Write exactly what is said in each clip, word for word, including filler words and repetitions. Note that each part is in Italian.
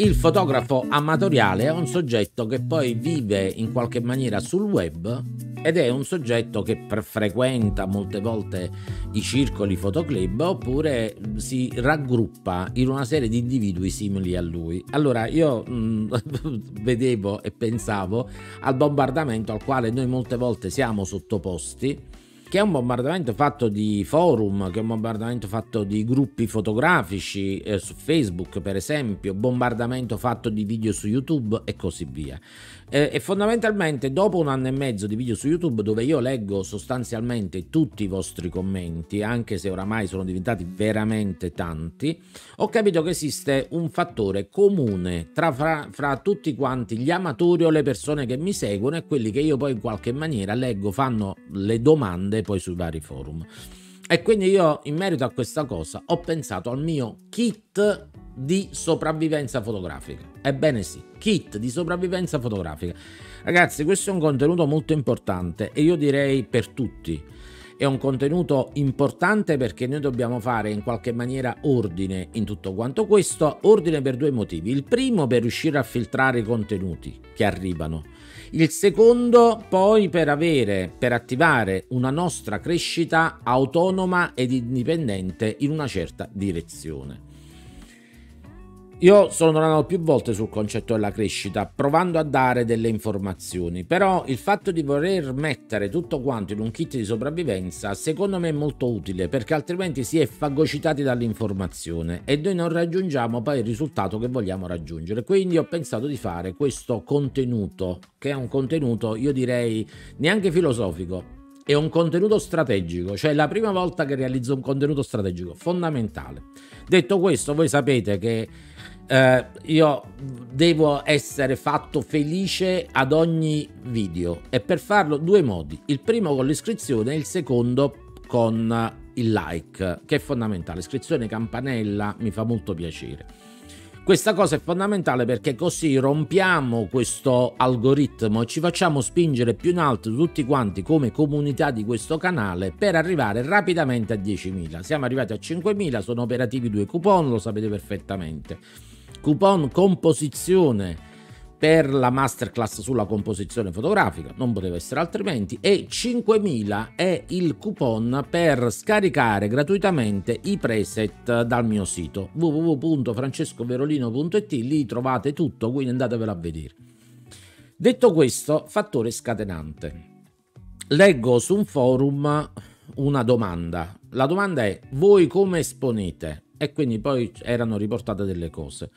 Il fotografo amatoriale è un soggetto che poi vive in qualche maniera sul web ed è un soggetto che frequenta molte volte i circoli fotoclub oppure si raggruppa in una serie di individui simili a lui. Allora io mm, vedevo e pensavo al bombardamento al quale noi molte volte siamo sottoposti, che è un bombardamento fatto di forum, che è un bombardamento fatto di gruppi fotografici eh, su Facebook per esempio, bombardamento fatto di video su YouTube e così via. Eh, e fondamentalmente dopo un anno e mezzo di video su YouTube, dove io leggo sostanzialmente tutti i vostri commenti, anche se oramai sono diventati veramente tanti, ho capito che esiste un fattore comune tra, fra, fra tutti quanti gli amatori o le persone che mi seguono e quelli che io poi in qualche maniera leggo, fanno le domande poi sui vari forum. E quindi io in merito a questa cosa ho pensato al mio kit di sopravvivenza fotografica. Ebbene sì, kit di sopravvivenza fotografica. Ragazzi, questo è un contenuto molto importante e io direi per tutti. È un contenuto importante perché noi dobbiamo fare in qualche maniera ordine in tutto quanto questo, ordine per due motivi. Il primo, per riuscire a filtrare i contenuti che arrivano. Il secondo, poi, per avere, per attivare una nostra crescita autonoma ed indipendente in una certa direzione. Io sono tornato più volte sul concetto della crescita, provando a dare delle informazioni, però il fatto di voler mettere tutto quanto in un kit di sopravvivenza secondo me è molto utile, perché altrimenti si è fagocitati dall'informazione e noi non raggiungiamo poi il risultato che vogliamo raggiungere. Quindi ho pensato di fare questo contenuto, che è un contenuto, io direi, neanche filosofico, è un contenuto strategico, cioè la prima volta che realizzo un contenuto strategico fondamentale. Detto questo, voi sapete che eh, io devo essere fatto felice ad ogni video, e per farlo due modi: il primo con l'iscrizione e il secondo con il like, che è fondamentale. Iscrizione, campanella, mi fa molto piacere. Questa cosa è fondamentale perché così rompiamo questo algoritmo e ci facciamo spingere più in alto tutti quanti come comunità di questo canale per arrivare rapidamente a diecimila. Siamo arrivati a cinquemila, sono operativi due coupon, lo sapete perfettamente. Coupon composizione per la masterclass sulla composizione fotografica, non poteva essere altrimenti, e cinquemila è il coupon per scaricare gratuitamente i preset dal mio sito w w w punto francescoverolino punto i t, lì trovate tutto, quindi andatevelo a vedere. Detto questo, fattore scatenante. Leggo su un forum una domanda, la domanda è: voi come esponete? E quindi poi erano riportate delle cose.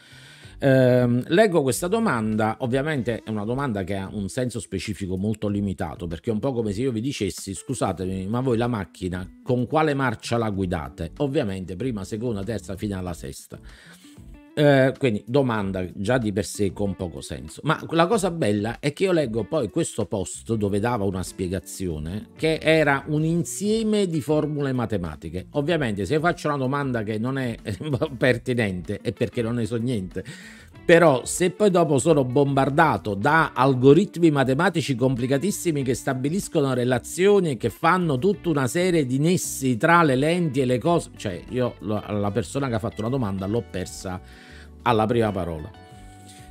Eh, leggo questa domanda, ovviamente è una domanda che ha un senso specifico molto limitato, perché è un po' come se io vi dicessi: scusatemi, ma voi la macchina con quale marcia la guidate? Ovviamente prima, seconda, terza, fino alla sesta. Eh, quindi domanda già di per sé con poco senso, ma la cosa bella è che io leggo poi questo post dove dava una spiegazione che era un insieme di formule matematiche. Ovviamente se io faccio una domanda che non è pertinente è perché non ne so niente, però se poi dopo sono bombardato da algoritmi matematici complicatissimi che stabiliscono relazioni e che fanno tutta una serie di nessi tra le lenti e le cose, cioè io la persona che ha fatto una domanda l'ho persa alla prima parola.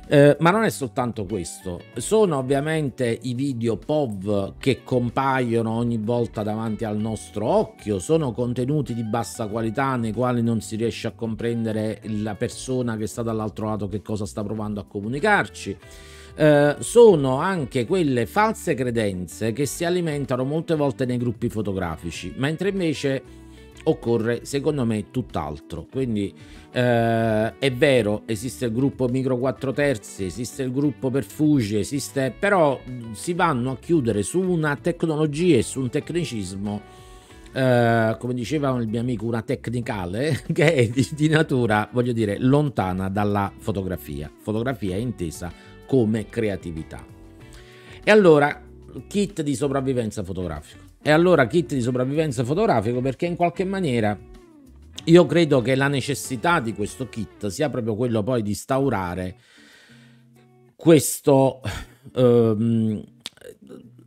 Eh, ma non è soltanto questo, sono ovviamente i video P O V che compaiono ogni volta davanti al nostro occhio, sono contenuti di bassa qualità nei quali non si riesce a comprendere la persona che sta dall'altro lato che cosa sta provando a comunicarci. Eh, sono anche quelle false credenze che si alimentano molte volte nei gruppi fotografici, mentre invece occorre secondo me tutt'altro. Quindi eh, è vero, esiste il gruppo micro quattro terzi, esiste il gruppo per Fuji, esiste, però si vanno a chiudere su una tecnologia e su un tecnicismo, eh, come diceva il mio amico, una tecnicale che è di, di natura, voglio dire, lontana dalla fotografia. Fotografia è intesa come creatività. E allora kit di sopravvivenza fotografico. E allora kit di sopravvivenza fotografico perché in qualche maniera io credo che la necessità di questo kit sia proprio quello poi di instaurare questo ehm,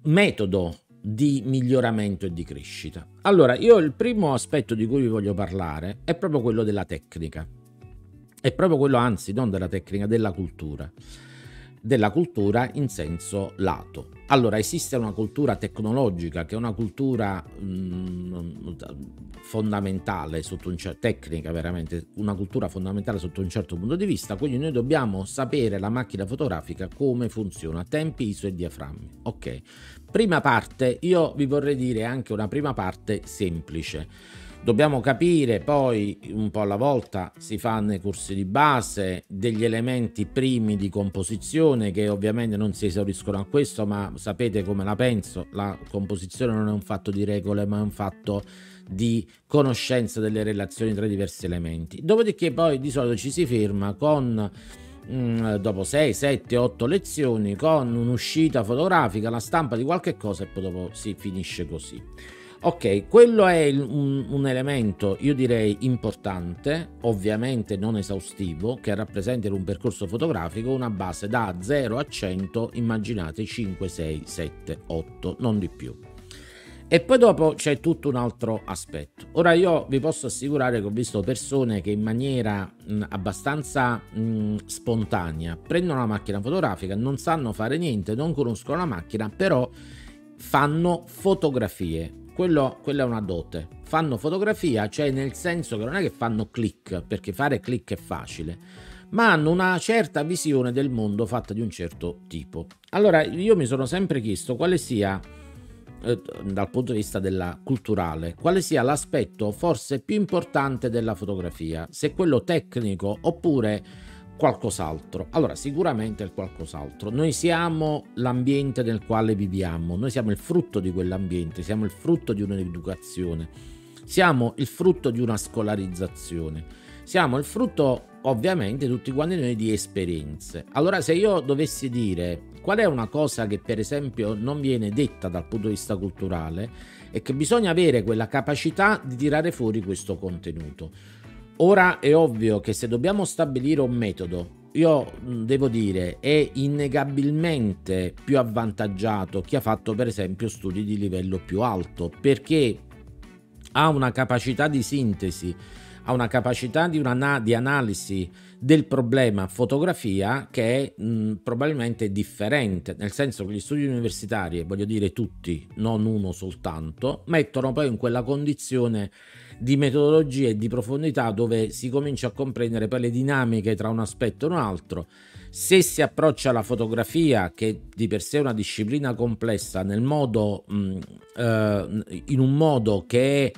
metodo di miglioramento e di crescita. Allora, io il primo aspetto di cui vi voglio parlare è proprio quello della tecnica. è proprio quello, anzi non della tecnica, della cultura, della cultura in senso lato. Allora esiste una cultura tecnologica che è una cultura mh, fondamentale sotto un certo, tecnica veramente, una cultura fondamentale sotto un certo punto di vista, quindi noi dobbiamo sapere la macchina fotografica come funziona, tempi, I S O e diaframmi. Ok, prima parte, io vi vorrei dire anche una prima parte semplice. Dobbiamo capire poi un po' alla volta, si fa nei corsi di base, degli elementi primi di composizione che ovviamente non si esauriscono a questo, ma sapete come la penso, la composizione non è un fatto di regole ma è un fatto di conoscenza delle relazioni tra i diversi elementi. Dopodiché poi di solito ci si ferma con, dopo sei, sette, otto lezioni, con un'uscita fotografica, la stampa di qualche cosa e poi dopo si finisce così. Ok, quello è il, un, un elemento, io direi, importante, ovviamente non esaustivo, che rappresenta in un percorso fotografico una base da zero a cento, immaginate cinque, sei, sette, otto, non di più. E poi dopo c'è tutto un altro aspetto. Ora io vi posso assicurare che ho visto persone che in maniera mh, abbastanza mh, spontanea prendono la macchina fotografica, non sanno fare niente, non conoscono la macchina, però fanno fotografie. Quello, quella è una dote, fanno fotografia, cioè nel senso che non è che fanno click, perché fare click è facile, ma hanno una certa visione del mondo fatta di un certo tipo. Allora io mi sono sempre chiesto quale sia, eh, dal punto di vista della culturale, quale sia l'aspetto forse più importante della fotografia, se quello tecnico oppure qualcos'altro. Allora sicuramente è qualcos'altro. Noi siamo l'ambiente nel quale viviamo, noi siamo il frutto di quell'ambiente, siamo il frutto di un'educazione, siamo il frutto di una scolarizzazione, siamo il frutto ovviamente tutti quanti noi di esperienze. Allora se io dovessi dire qual è una cosa che per esempio non viene detta dal punto di vista culturale, è che bisogna avere quella capacità di tirare fuori questo contenuto. Ora è ovvio che se dobbiamo stabilire un metodo, io devo dire è innegabilmente più avvantaggiato chi ha fatto per esempio studi di livello più alto, perché ha una capacità di sintesi, ha una capacità di, una, di analisi del problema fotografia che è mh, probabilmente differente, nel senso che gli studi universitari, voglio dire tutti, non uno soltanto, mettono poi in quella condizione di metodologie e di profondità dove si comincia a comprendere poi le dinamiche tra un aspetto e un altro. Se si approccia alla fotografia, che di per sé è una disciplina complessa, nel modo mh, eh, in un modo che è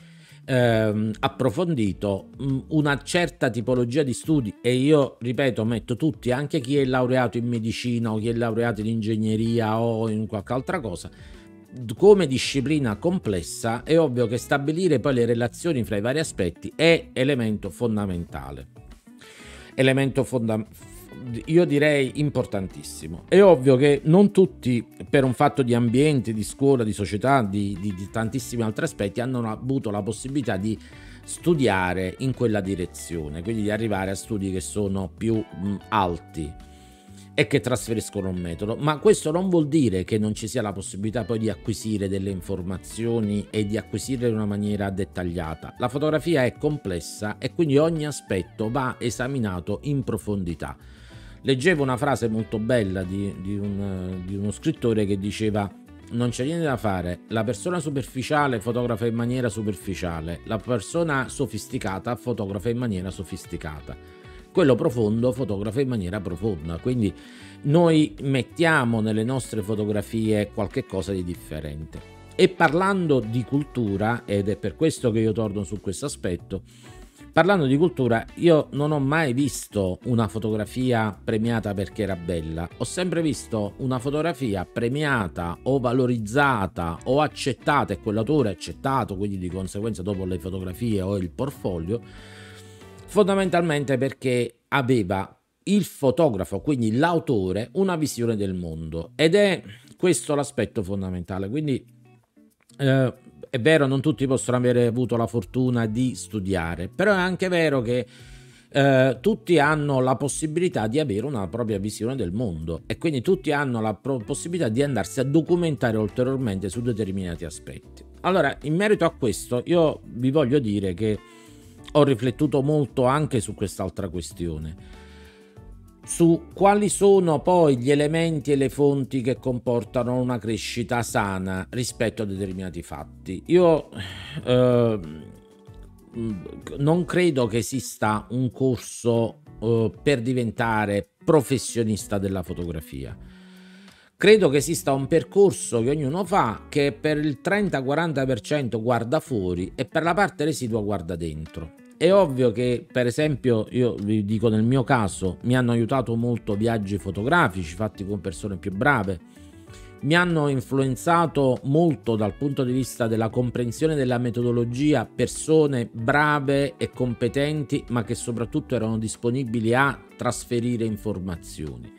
eh, approfondito, mh, una certa tipologia di studi, e io ripeto metto tutti, anche chi è laureato in medicina o chi è laureato in ingegneria o in qualche altra cosa, come disciplina complessa è ovvio che stabilire poi le relazioni fra i vari aspetti è elemento fondamentale, elemento fonda- io direi importantissimo. È ovvio che non tutti, per un fatto di ambiente, di scuola, di società, di, di, di tantissimi altri aspetti, hanno avuto la possibilità di studiare in quella direzione, quindi di arrivare a studi che sono più mh, alti e che trasferiscono un metodo, ma questo non vuol dire che non ci sia la possibilità poi di acquisire delle informazioni e di acquisirle in una maniera dettagliata. La fotografia è complessa e quindi ogni aspetto va esaminato in profondità. Leggevo una frase molto bella di, di, un, di uno scrittore che diceva: non c'è niente da fare, la persona superficiale fotografa in maniera superficiale, la persona sofisticata fotografa in maniera sofisticata, quello profondo fotografa in maniera profonda. Quindi noi mettiamo nelle nostre fotografie qualche cosa di differente. E parlando di cultura, ed è per questo che io torno su questo aspetto, parlando di cultura, io non ho mai visto una fotografia premiata perché era bella, ho sempre visto una fotografia premiata o valorizzata o accettata, e quell'autore accettato, quindi di conseguenza dopo le fotografie o il portfolio, fondamentalmente perché aveva il fotografo, quindi l'autore, una visione del mondo, ed è questo l'aspetto fondamentale. Quindi eh, è vero, non tutti possono avere avuto la fortuna di studiare, però è anche vero che eh, tutti hanno la possibilità di avere una propria visione del mondo, e quindi tutti hanno la possibilità di andarsi a documentare ulteriormente su determinati aspetti. Allora, in merito a questo, io vi voglio dire che ho riflettuto molto anche su quest'altra questione, su quali sono poi gli elementi e le fonti che comportano una crescita sana rispetto a determinati fatti. Io eh, non credo che esista un corso eh, per diventare professionista della fotografia. Credo che esista un percorso che ognuno fa, che per il trenta quaranta per cento guarda fuori e per la parte residua guarda dentro. È ovvio che, per esempio, io vi dico, nel mio caso mi hanno aiutato molto viaggi fotografici fatti con persone più brave, mi hanno influenzato molto dal punto di vista della comprensione della metodologia persone brave e competenti, ma che soprattutto erano disponibili a trasferire informazioni.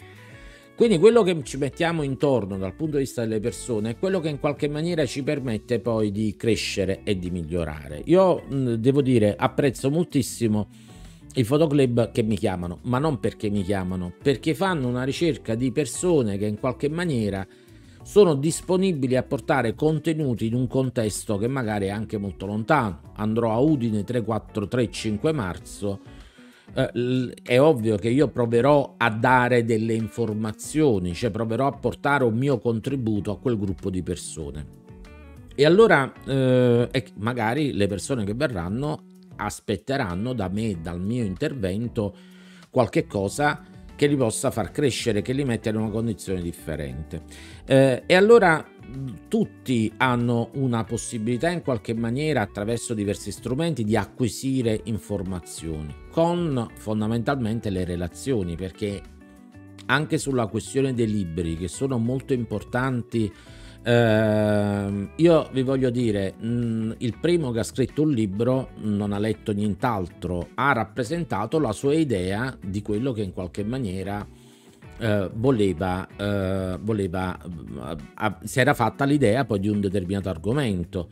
Quindi quello che ci mettiamo intorno dal punto di vista delle persone è quello che in qualche maniera ci permette poi di crescere e di migliorare. Io devo dire, apprezzo moltissimo i fotoclub che mi chiamano, ma non perché mi chiamano, perché fanno una ricerca di persone che in qualche maniera sono disponibili a portare contenuti in un contesto che magari è anche molto lontano. Andrò a Udine tre quattro tre cinque marzo. Eh, è ovvio che io proverò a dare delle informazioni, cioè proverò a portare un mio contributo a quel gruppo di persone, e allora eh, magari le persone che verranno aspetteranno da me, dal mio intervento, qualche cosa che li possa far crescere, che li metta in una condizione differente, eh, e allora tutti hanno una possibilità in qualche maniera, attraverso diversi strumenti, di acquisire informazioni con fondamentalmente le relazioni, perché anche sulla questione dei libri, che sono molto importanti, eh, io vi voglio dire, mh, il primo che ha scritto un libro non ha letto nient'altro, ha rappresentato la sua idea di quello che in qualche maniera Uh, voleva, uh, voleva uh, uh, si era fatta l'idea poi di un determinato argomento.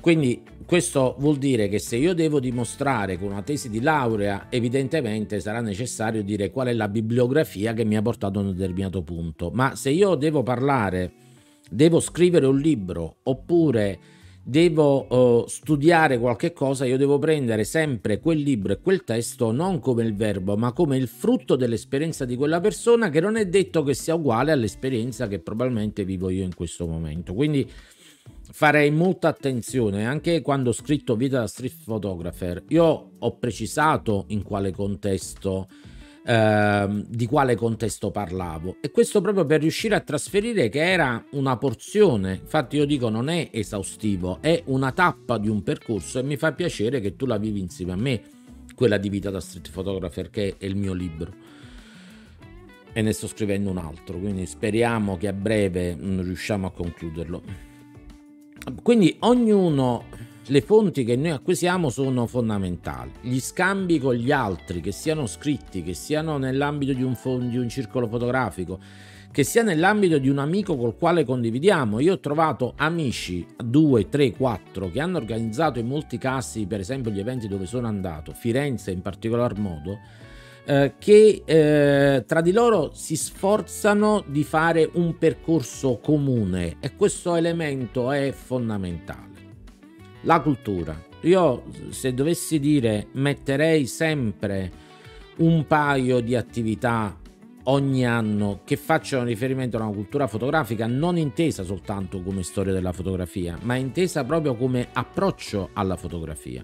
Quindi questo vuol dire che se io devo dimostrare con una tesi di laurea, evidentemente sarà necessario dire qual è la bibliografia che mi ha portato a un determinato punto, ma se io devo parlare, devo scrivere un libro oppure devo uh, studiare qualche cosa, io devo prendere sempre quel libro e quel testo non come il verbo, ma come il frutto dell'esperienza di quella persona, che non è detto che sia uguale all'esperienza che probabilmente vivo io in questo momento. Quindi farei molta attenzione. Anche quando ho scritto Vita da Street Photographer, io ho precisato in quale contesto, eh, di quale contesto parlavo, e questo proprio per riuscire a trasferire che era una porzione. Infatti io dico, non è esaustivo, è una tappa di un percorso, e mi fa piacere che tu la vivi insieme a me, quella di Vita da Street Photographer, che è il mio libro, e ne sto scrivendo un altro, quindi speriamo che a breve mh, riusciamo a concluderlo. Quindi ognuno... Le fonti che noi acquisiamo sono fondamentali, gli scambi con gli altri, che siano scritti, che siano nell'ambito di un, di un circolo fotografico, che sia nell'ambito di un amico col quale condividiamo. Io ho trovato amici due, tre, quattro che hanno organizzato in molti casi, per esempio, gli eventi dove sono andato, Firenze in particolar modo, eh, che eh, tra di loro si sforzano di fare un percorso comune, e questo elemento è fondamentale. La cultura, io se dovessi dire, metterei sempre un paio di attività ogni anno che facciano riferimento a una cultura fotografica, non intesa soltanto come storia della fotografia, ma intesa proprio come approccio alla fotografia.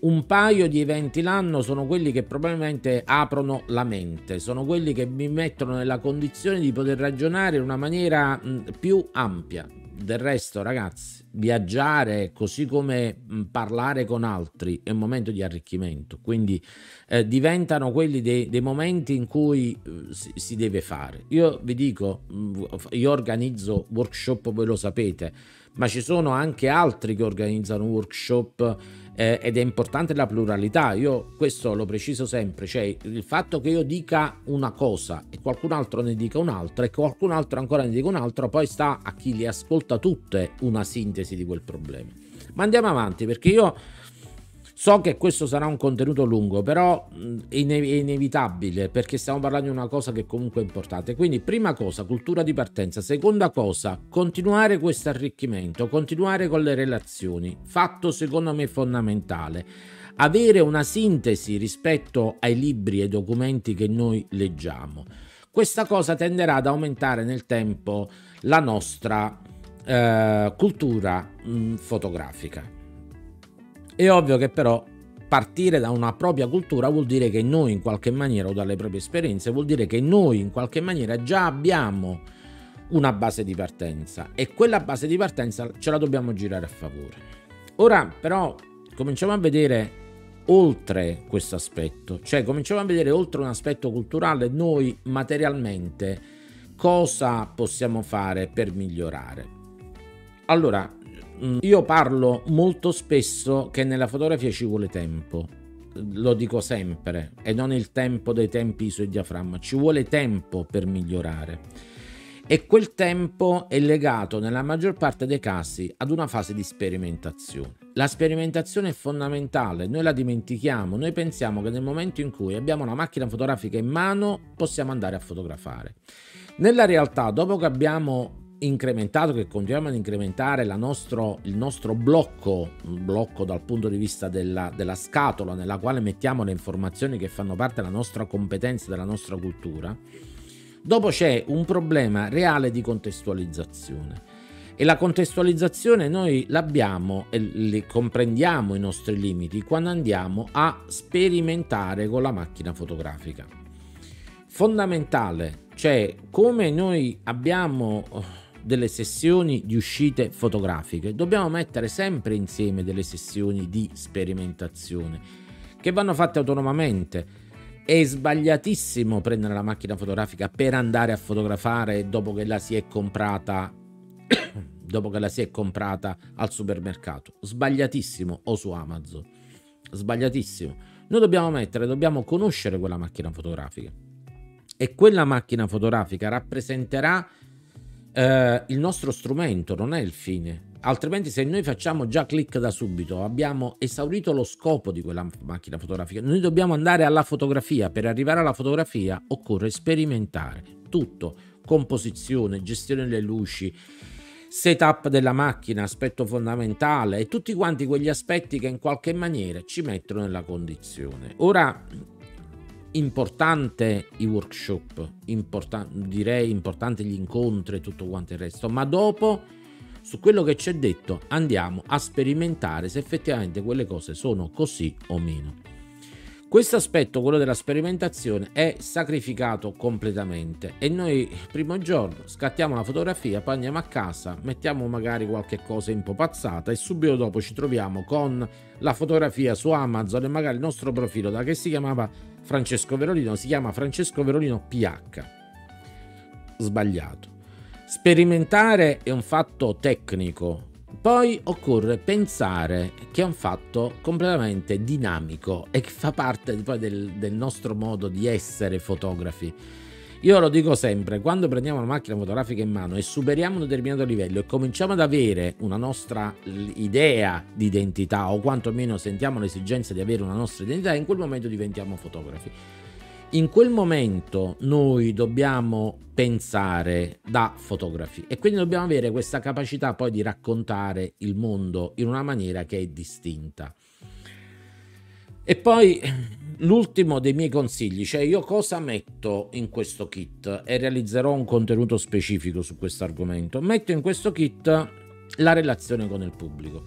Un paio di eventi l'anno sono quelli che probabilmente aprono la mente, sono quelli che mi mettono nella condizione di poter ragionare in una maniera più ampia. Del resto, ragazzi, viaggiare, così come parlare con altri, è un momento di arricchimento, quindi eh, diventano quelli dei, dei momenti in cui eh, si, si deve fare. Io vi dico, io organizzo workshop, voi lo sapete, ma ci sono anche altri che organizzano workshop, eh, ed è importante la pluralità. Io questo lo preciso sempre, cioè il fatto che io dica una cosa e qualcun altro ne dica un'altra e qualcun altro ancora ne dica un'altra, poi sta a chi li ascolta tutte una sintesi di quel problema. Ma andiamo avanti, perché io so che questo sarà un contenuto lungo, però è inevitabile, perché stiamo parlando di una cosa che comunque è importante. Quindi prima cosa, cultura di partenza; seconda cosa, continuare questo arricchimento, continuare con le relazioni, fatto secondo me fondamentale. avere una sintesi rispetto ai libri e documenti che noi leggiamo. Questa cosa tenderà ad aumentare nel tempo la nostra eh, cultura mh, fotografica. È ovvio che però partire da una propria cultura vuol dire che noi in qualche maniera, o dalle proprie esperienze, vuol dire che noi in qualche maniera già abbiamo una base di partenza, e quella base di partenza ce la dobbiamo girare a favore. Ora però cominciamo a vedere oltre questo aspetto, cioè cominciamo a vedere oltre un aspetto culturale noi materialmente cosa possiamo fare per migliorare. Allora, io parlo molto spesso che nella fotografia ci vuole tempo, lo dico sempre, e non il tempo dei tempi ISO e diaframma, ci vuole tempo per migliorare, e quel tempo è legato nella maggior parte dei casi ad una fase di sperimentazione. La sperimentazione è fondamentale, noi la dimentichiamo, noi pensiamo che nel momento in cui abbiamo una macchina fotografica in mano possiamo andare a fotografare. Nella realtà, dopo che abbiamo incrementato, che continuiamo ad incrementare la nostro, il nostro blocco, un blocco dal punto di vista della, della scatola nella quale mettiamo le informazioni che fanno parte della nostra competenza, della nostra cultura, dopo c'è un problema reale di contestualizzazione, e la contestualizzazione noi l'abbiamo e le comprendiamo i nostri limiti quando andiamo a sperimentare con la macchina fotografica. Fondamentale, cioè come noi abbiamo delle sessioni di uscite fotografiche, dobbiamo mettere sempre insieme delle sessioni di sperimentazione che vanno fatte autonomamente. È sbagliatissimo prendere la macchina fotografica per andare a fotografare dopo che la si è comprata dopo che la si è comprata al supermercato, sbagliatissimo, o su Amazon, sbagliatissimo. Noi dobbiamo mettere, dobbiamo conoscere quella macchina fotografica, e quella macchina fotografica rappresenterà eh, il nostro strumento, non è il fine. Altrimenti, se noi facciamo già click da subito, abbiamo esaurito lo scopo di quella macchina fotografica. Noi dobbiamo andare alla fotografia. Per arrivare alla fotografia occorre sperimentare tutto: composizione, gestione delle luci, setup della macchina, aspetto fondamentale, e tutti quanti quegli aspetti che in qualche maniera ci mettono nella condizione. Ora, importante i workshop, importan- direi importante gli incontri e tutto quanto il resto, ma dopo, su quello che c'è detto, andiamo a sperimentare se effettivamente quelle cose sono così o meno. Questo aspetto, quello della sperimentazione, è sacrificato completamente, e noi il primo giorno scattiamo la fotografia, poi andiamo a casa, mettiamo magari qualche cosa impopazzata e subito dopo ci troviamo con la fotografia su Amazon, e magari il nostro profilo, da che si chiamava Francesco Verolino, si chiama Francesco Verolino P H. Sbagliato. Sperimentare è un fatto tecnico, poi occorre pensare che è un fatto completamente dinamico e che fa parte poi del, del nostro modo di essere fotografi. Io lo dico sempre, quando prendiamo una macchina fotografica in mano e superiamo un determinato livello e cominciamo ad avere una nostra idea di identità, o quantomeno sentiamo l'esigenza di avere una nostra identità, in quel momento diventiamo fotografi. In quel momento noi dobbiamo pensare da fotografi, e quindi dobbiamo avere questa capacità poi di raccontare il mondo in una maniera che è distinta. E poi l'ultimo dei miei consigli, cioè io cosa metto in questo kit, e realizzerò un contenuto specifico su questo argomento. Metto in questo kit la relazione con il pubblico.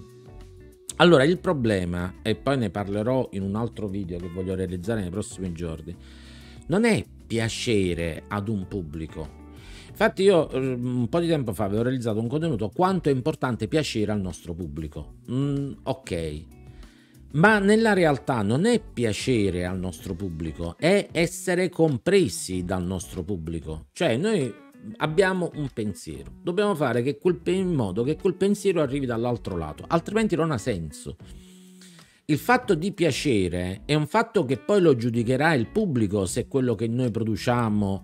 Allora, il problema, e poi ne parlerò in un altro video che voglio realizzare nei prossimi giorni, non è piacere ad un pubblico. Infatti io un po' di tempo fa avevo realizzato un contenuto quanto è importante piacere al nostro pubblico. Mm, ok, ma nella realtà non è piacere al nostro pubblico, è essere compresi dal nostro pubblico. Cioè noi abbiamo un pensiero, dobbiamo fare che quel in modo che quel pensiero arrivi dall'altro lato, altrimenti non ha senso. Il fatto di piacere è un fatto che poi lo giudicherà il pubblico, se quello che noi produciamo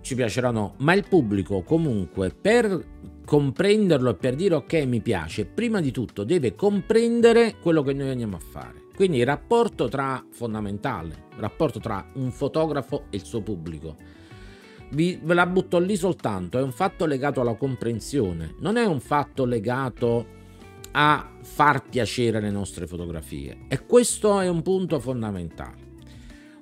ci piacerà o no, ma il pubblico comunque, per comprenderlo e per dire ok mi piace, prima di tutto deve comprendere quello che noi andiamo a fare. Quindi il rapporto tra fondamentale, il rapporto tra un fotografo e il suo pubblico. Vi, ve la butto lì soltanto, è un fatto legato alla comprensione, non è un fatto legato a far piacere le nostre fotografie, e questo è un punto fondamentale.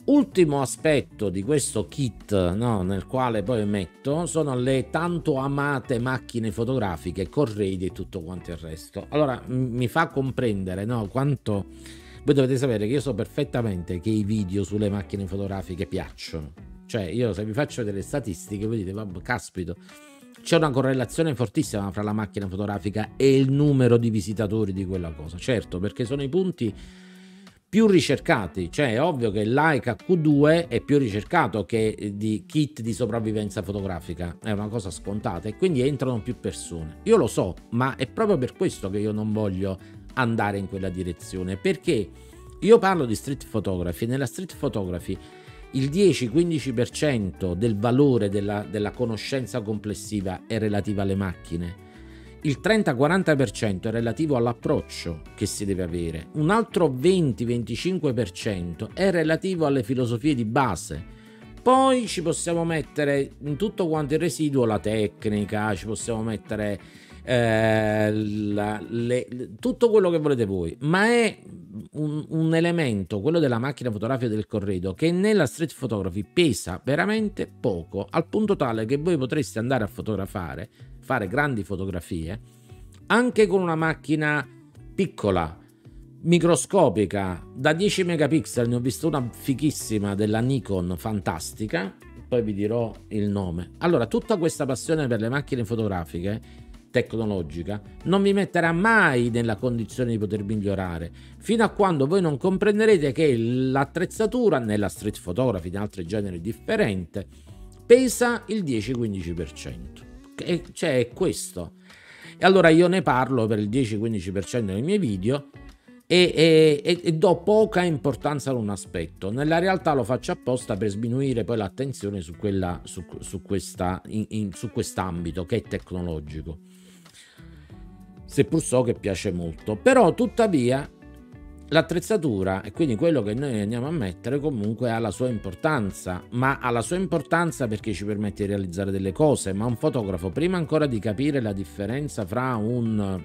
Ultimo aspetto di questo kit, no, nel quale poi metto, sono le tanto amate macchine fotografiche con radi e tutto quanto il resto. Allora mi fa comprendere, no, quanto voi dovete sapere che io so perfettamente che i video sulle macchine fotografiche piacciono, cioè io se vi faccio delle statistiche voi dite vabbè, caspito, c'è una correlazione fortissima fra la macchina fotografica e il numero di visitatori di quella cosa. Certo, perché sono i punti più ricercati, cioè è ovvio che il Leica Q due è più ricercato che di kit di sopravvivenza fotografica, è una cosa scontata, e quindi entrano più persone. Io lo so, ma è proprio per questo che io non voglio andare in quella direzione, perché io parlo di street photography, nella street photography il dieci quindici per cento del valore della, della conoscenza complessiva è relativa alle macchine. Il trenta quaranta per cento è relativo all'approccio che si deve avere, un altro venti venticinque per cento è relativo alle filosofie di base, poi ci possiamo mettere in tutto quanto il residuo la tecnica, ci possiamo mettere eh, la, le, tutto quello che volete voi, ma è un, un elemento, quello della macchina fotografica del corredo, che nella street photography pesa veramente poco, al punto tale che voi potreste andare a fotografare, fare grandi fotografie anche con una macchina piccola, microscopica, da dieci megapixel. Ne ho visto una fichissima della Nikon, fantastica, poi vi dirò il nome. Allora, tutta questa passione per le macchine fotografiche tecnologica non mi metterà mai nella condizione di poter migliorare, fino a quando voi non comprenderete che l'attrezzatura nella street photography, in altri generi differenti, pesa il dieci quindici per cento. Cioè è questo, e allora io ne parlo per il dieci quindici per cento dei miei video e, e, e do poca importanza ad un aspetto. Nella realtà lo faccio apposta per sminuire poi l'attenzione su quella, su, su questa, in, in, su quest'ambito che è tecnologico, seppur so che piace molto. Però tuttavia l'attrezzatura, e quindi quello che noi andiamo a mettere, comunque ha la sua importanza, ma ha la sua importanza perché ci permette di realizzare delle cose. Ma un fotografo, prima ancora di capire la differenza fra un,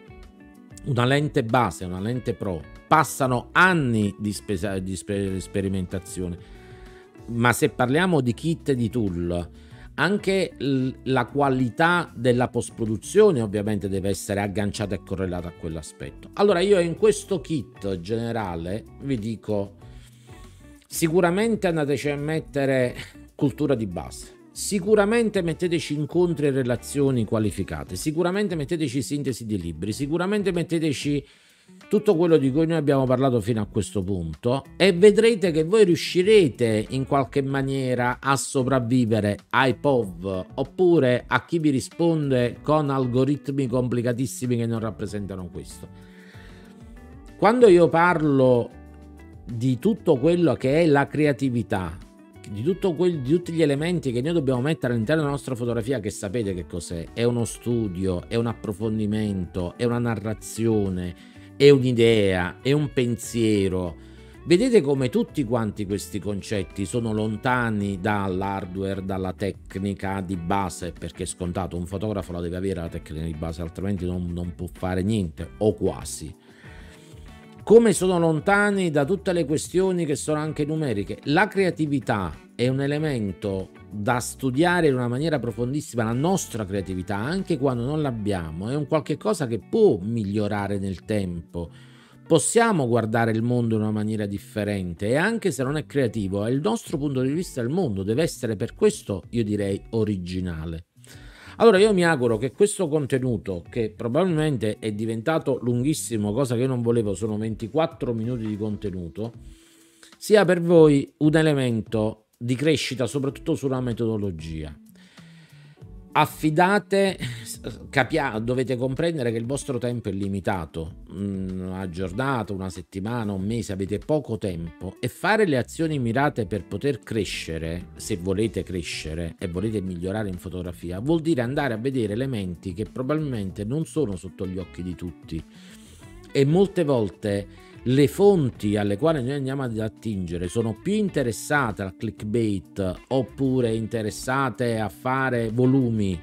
una lente base e una lente pro, passano anni di, spesa, di sperimentazione. Ma se parliamo di kit e di tool, anche la qualità della post-produzione ovviamente deve essere agganciata e correlata a quell'aspetto. Allora io in questo kit generale vi dico, sicuramente andateci a mettere cultura di base, sicuramente metteteci incontri e relazioni qualificate, sicuramente metteteci sintesi di libri, sicuramente metteteci tutto quello di cui noi abbiamo parlato fino a questo punto, e vedrete che voi riuscirete in qualche maniera a sopravvivere ai P O V oppure a chi vi risponde con algoritmi complicatissimi che non rappresentano questo. Quando io parlo di tutto quello che è la creatività, di, tutto quel, di tutti gli elementi che noi dobbiamo mettere all'interno della nostra fotografia, che sapete che cos'è, è uno studio, è un approfondimento, è una narrazione, è un'idea, è un pensiero. Vedete come tutti quanti questi concetti sono lontani dall'hardware, dalla tecnica di base, perché è scontato, un fotografo la deve avere la tecnica di base, altrimenti non, non può fare niente, o quasi. Come sono lontani da tutte le questioni che sono anche numeriche. La creatività è un elemento da studiare in una maniera profondissima. La nostra creatività, anche quando non l'abbiamo, è un qualche cosa che può migliorare nel tempo. Possiamo guardare il mondo in una maniera differente, e anche se non è creativo, è il nostro punto di vista del mondo, deve essere, per questo io direi, originale. Allora io mi auguro che questo contenuto, che probabilmente è diventato lunghissimo, cosa che io non volevo, sono ventiquattro minuti di contenuto, sia per voi un elemento di crescita, soprattutto sulla metodologia. Affidate, capia, dovete comprendere che il vostro tempo è limitato, una giornata, una settimana, un mese, avete poco tempo, e fare le azioni mirate per poter crescere, se volete crescere e volete migliorare in fotografia, vuol dire andare a vedere elementi che probabilmente non sono sotto gli occhi di tutti, e molte volte le fonti alle quali noi andiamo ad attingere sono più interessate al clickbait, oppure interessate a fare volumi,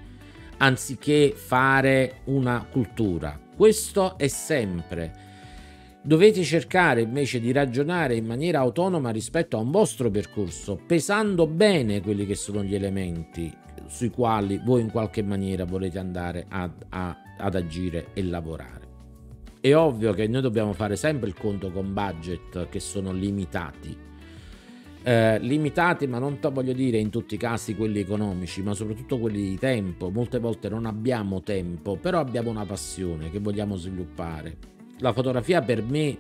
anziché fare una cultura. Questo è sempre. Dovete cercare invece di ragionare in maniera autonoma rispetto a un vostro percorso, pesando bene quelli che sono gli elementi sui quali voi in qualche maniera volete andare ad, a, ad agire e lavorare. È ovvio che noi dobbiamo fare sempre il conto con budget che sono limitati, eh, limitati ma non voglio dire in tutti i casi quelli economici, ma soprattutto quelli di tempo. Molte volte non abbiamo tempo, però abbiamo una passione che vogliamo sviluppare. La fotografia per me,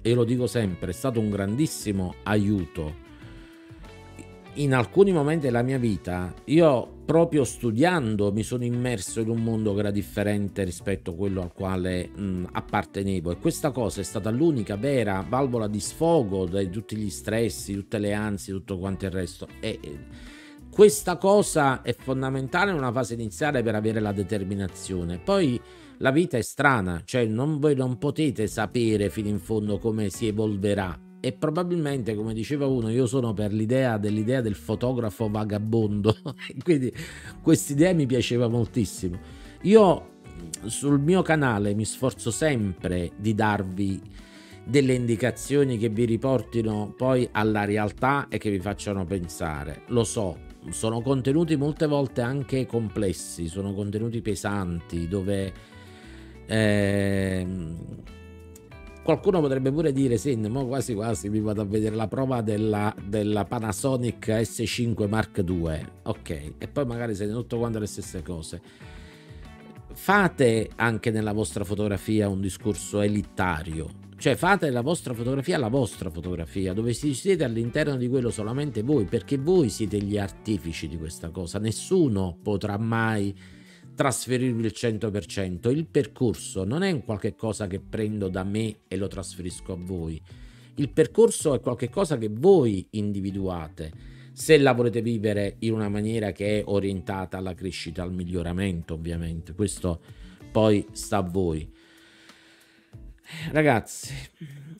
e lo dico sempre, è stato un grandissimo aiuto. In alcuni momenti della mia vita io proprio studiando mi sono immerso in un mondo che era differente rispetto a quello al quale mh, appartenevo, e questa cosa è stata l'unica vera valvola di sfogo da tutti gli stress, tutte le ansie, tutto quanto il resto. E questa cosa è fondamentale in una fase iniziale per avere la determinazione. Poi la vita è strana, cioè non, voi non potete sapere fino in fondo come si evolverà. E probabilmente, come diceva uno, io sono per l'idea dell'idea del fotografo vagabondo quindi quest'idea mi piaceva moltissimo. Io sul mio canale mi sforzo sempre di darvi delle indicazioni che vi riportino poi alla realtà e che vi facciano pensare. Lo so, sono contenuti molte volte anche complessi, sono contenuti pesanti dove eh, qualcuno potrebbe pure dire, sì, mo quasi quasi mi vado a vedere la prova della, della Panasonic S cinque Mark due, ok, e poi magari siete tutto quanto le stesse cose. Fate anche nella vostra fotografia un discorso elitario, cioè fate la vostra fotografia la vostra fotografia, dove siete all'interno di quello solamente voi, perché voi siete gli artifici di questa cosa. Nessuno potrà mai trasferirvi il cento per cento. Il percorso non è un qualche cosa che prendo da me e lo trasferisco a voi. Il percorso è qualche cosa che voi individuate, se la volete vivere in una maniera che è orientata alla crescita, al miglioramento. Ovviamente questo poi sta a voi. Ragazzi,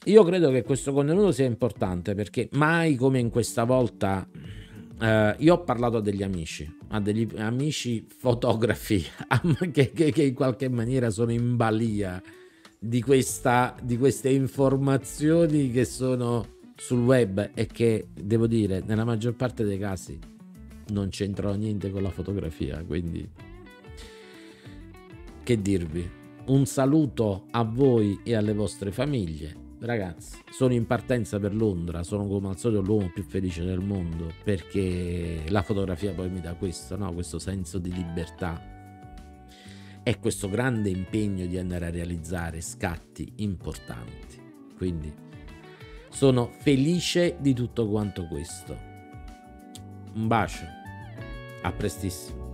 io credo che questo contenuto sia importante, perché mai come in questa volta Uh, io ho parlato a degli amici, a degli amici fotografi che, che, che in qualche maniera sono in balia di, questa, di queste informazioni che sono sul web e che, devo dire, nella maggior parte dei casi non c'entrano niente con la fotografia. Quindi che dirvi? Un saluto a voi e alle vostre famiglie. Ragazzi, sono in partenza per Londra, sono come al solito l'uomo più felice del mondo, perché la fotografia poi mi dà questo, no? Questo senso di libertà e questo grande impegno di andare a realizzare scatti importanti. Quindi sono felice di tutto quanto questo. Un bacio, a prestissimo.